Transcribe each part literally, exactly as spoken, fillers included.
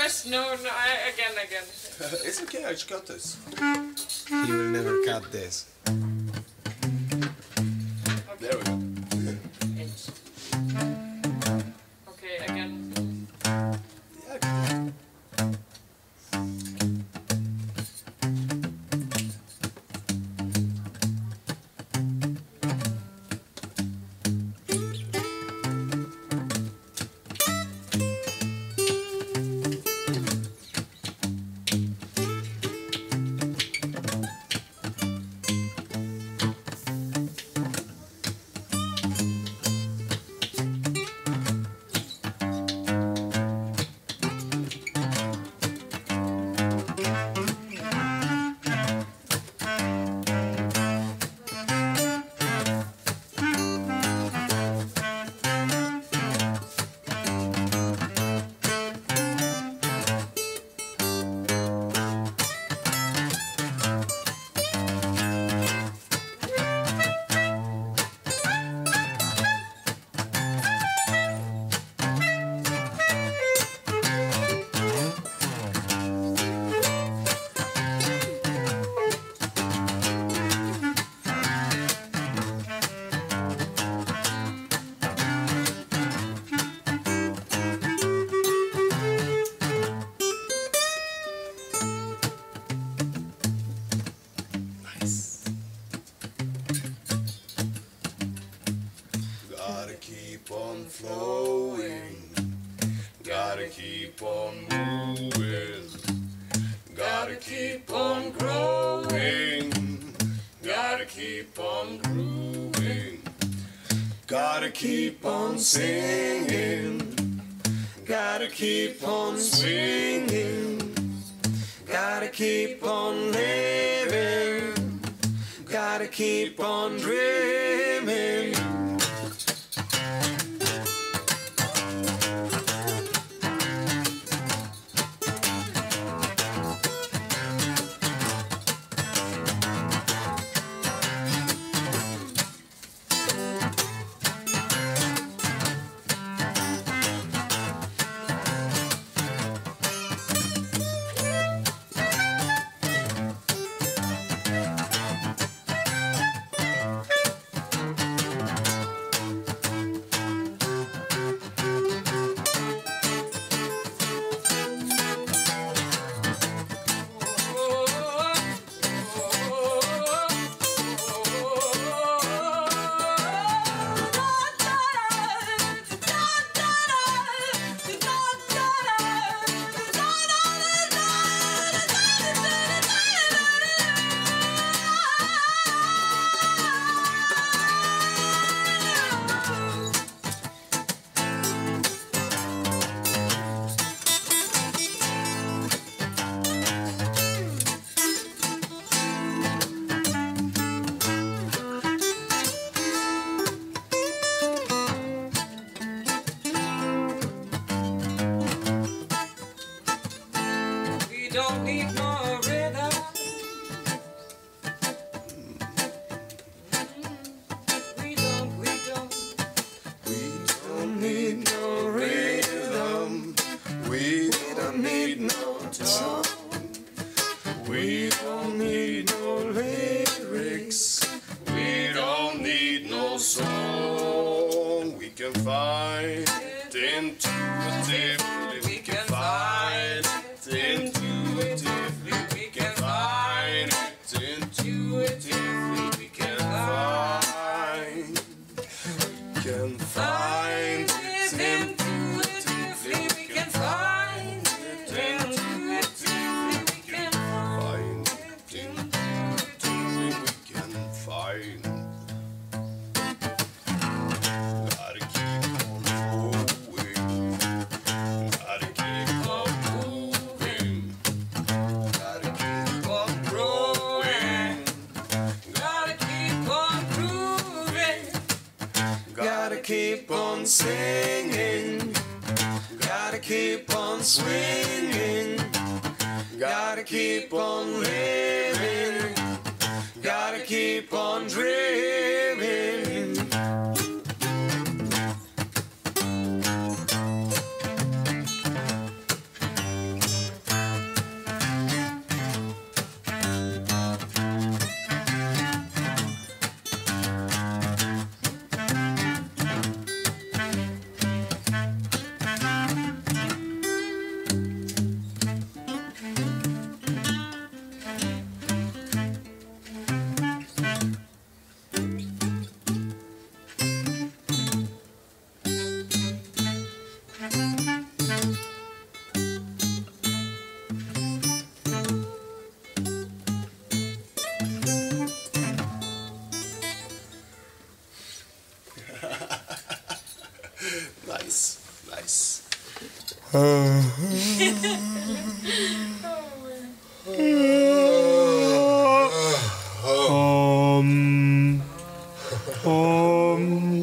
nervous. No, no, I, again, again. It's okay, I just got this. He will never cut this. Okay. There we go. Okay, again. Yeah. Singing, gotta keep on swinging, gotta keep on living, gotta keep on dreaming. Nice. um, um, um,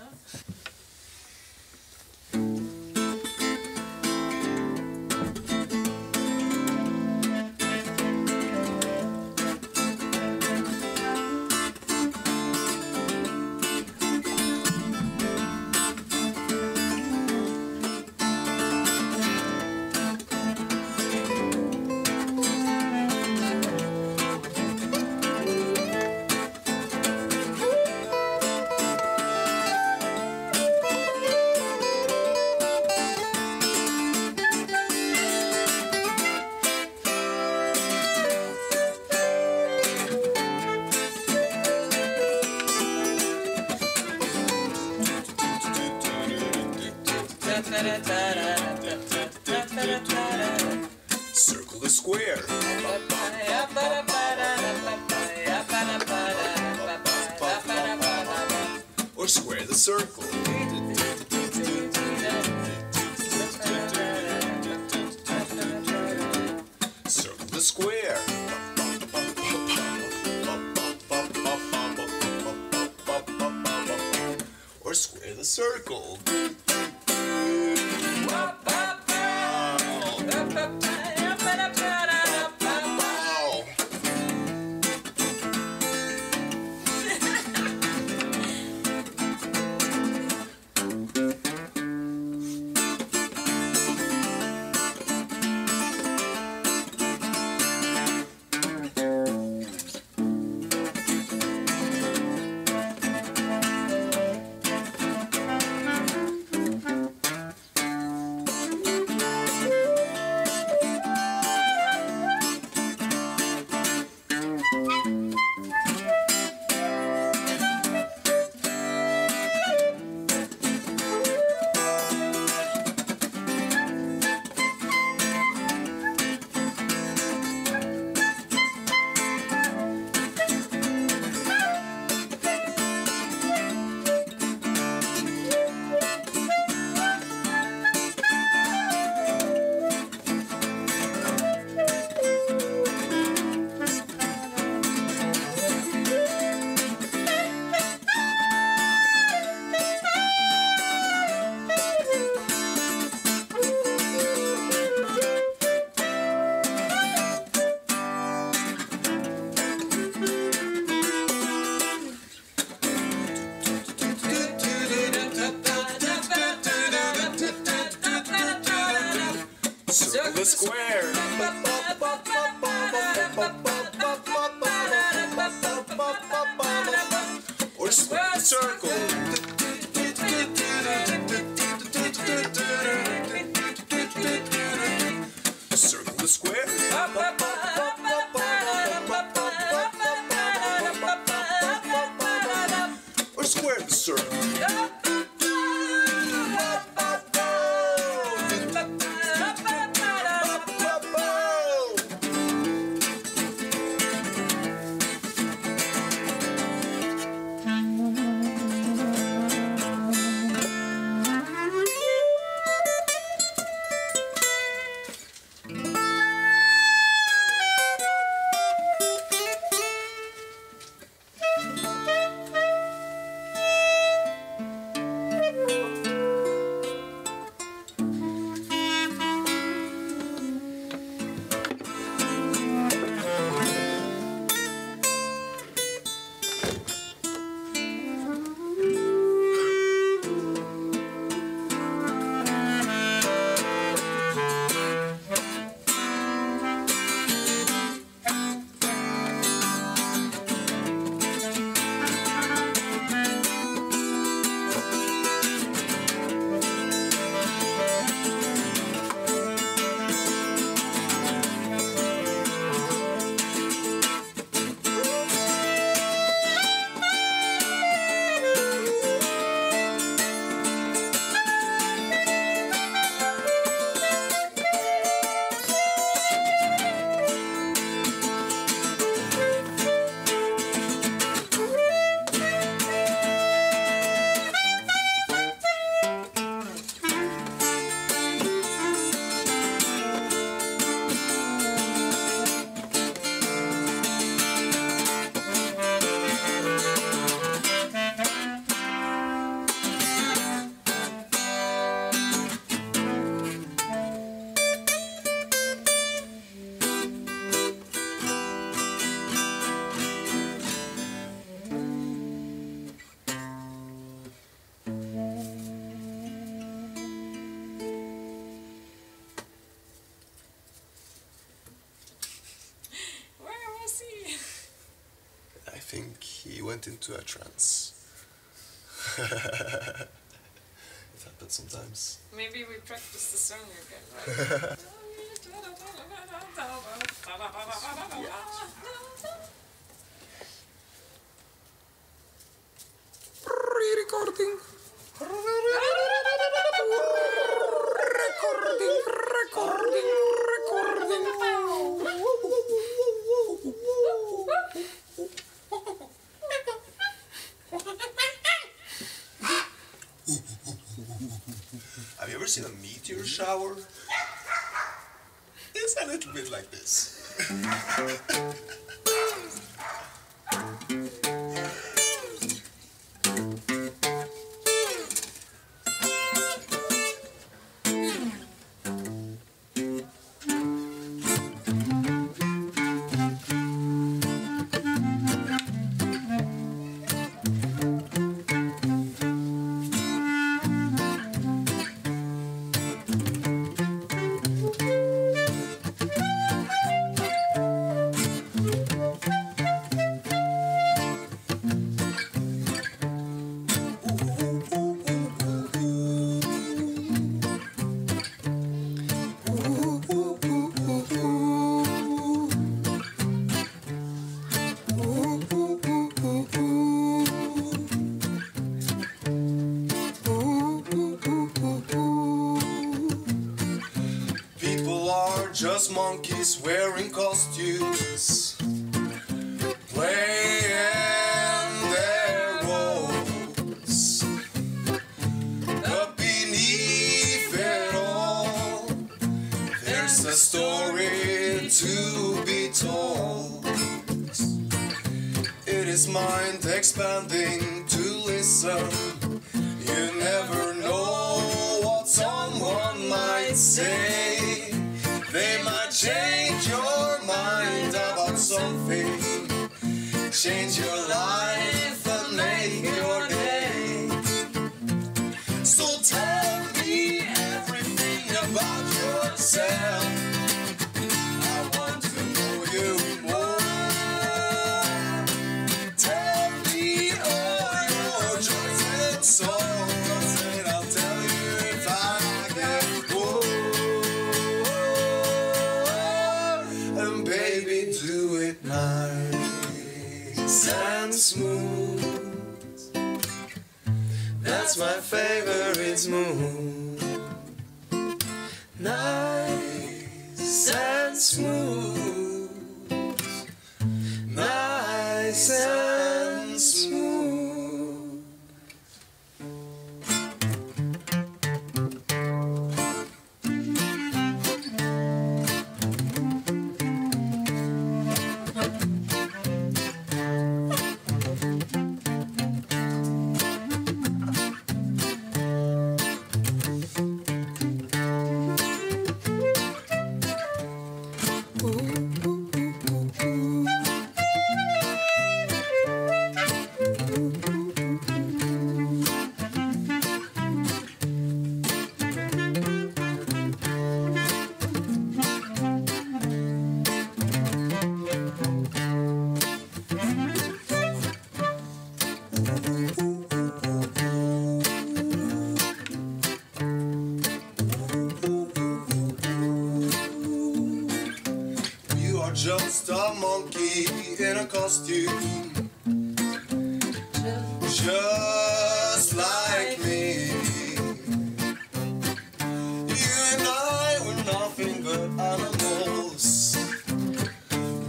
stuff. Circle the square. Or square the circle. Circle the square. Or square the circle. Circle the square. Or square the circle. Circle the square. Or square the circle. Thank you. think he went into a trance. It happens sometimes. Maybe we practice the song again, right? Re-recording. Recording, recording, recording. Have you ever seen a meteor shower? It's a little bit like this. Just monkeys wearing costumes, playing their roles. But beneath it all, there's a story to be told. It is mind expanding to listen. You never know what someone might say. They might change your mind about something, change your life and make your day. So tell me everything about yourself. I want to know you more. Tell me all your joys and sorrows, and I'll tell you if I can go. Baby, do it nice and smooth. That's my favorite move. Nice and smooth. Nice and smooth. Just a monkey in a costume, just like me. You and I were nothing but animals,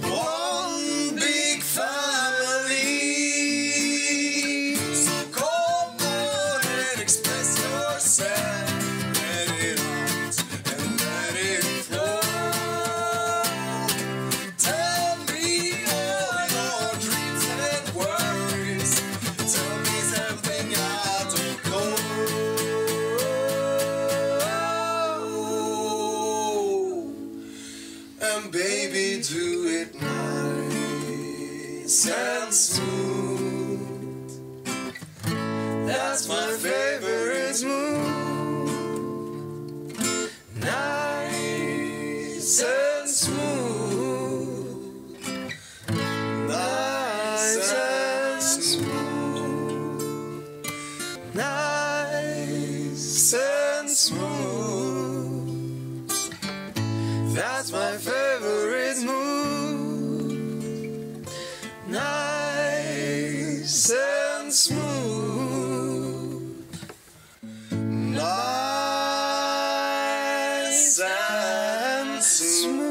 one big family. So come on and express yourself. Baby, do it nice and smooth. That's my favorite move. Nice and smooth. Nice and smooth. smooth, nice and smooth. That's my favorite move. Nice and smooth, nice and smooth.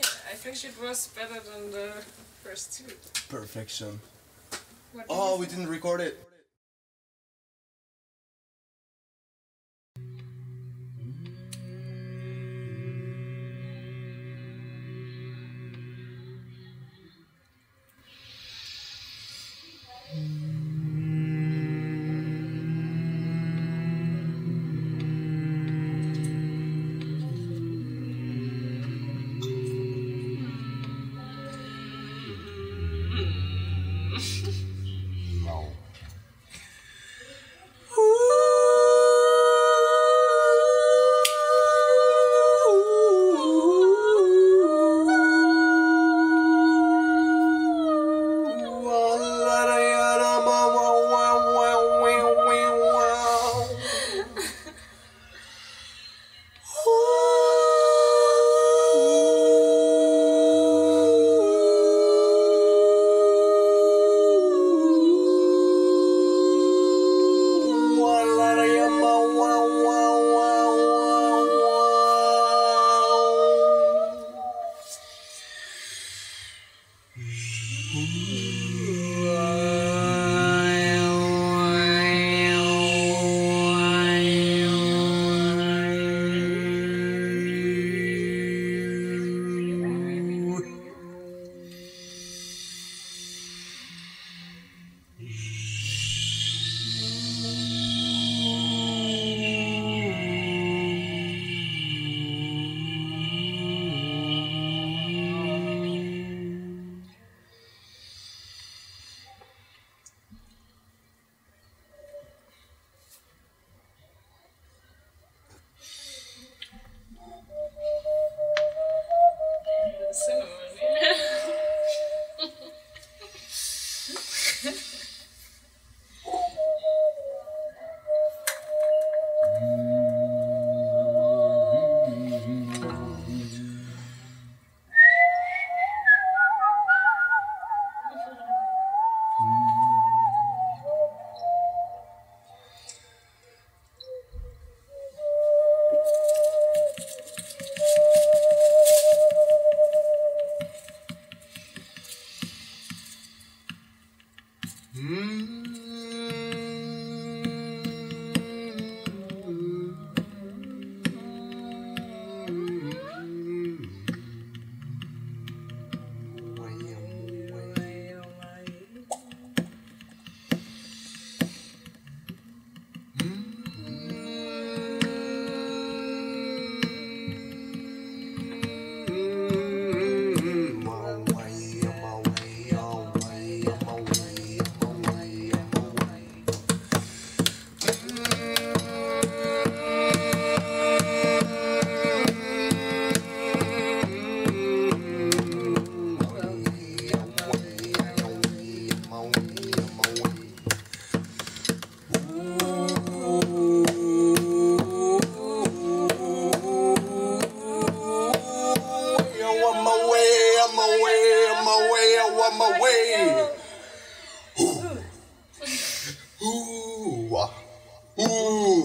I think it was better than the first two. Perfection. Oh, we didn't record it.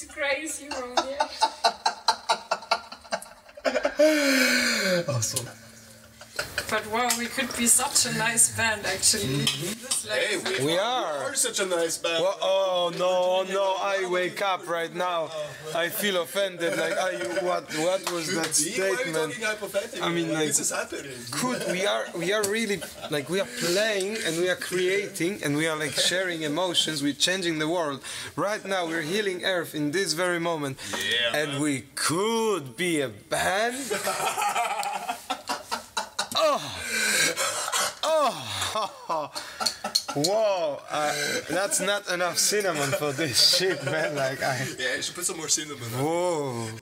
It's crazy wrong, yeah. Awesome. But wow, we could be such a nice band, actually. Mm-hmm. Like hey, we, we are. are such a nice band. Well, oh no, no! I wake up right now. I feel offended. Like, I, what? What was that statement? I mean, like, could we are we are really like we are playing and we are creating and we are like sharing emotions. We're changing the world. Right now, we're healing Earth in this very moment, yeah, and man. we could be a band. Oh, whoa! Uh, that's not enough cinnamon for this shit, man. Like I. Yeah, you should put some more cinnamon. Whoa.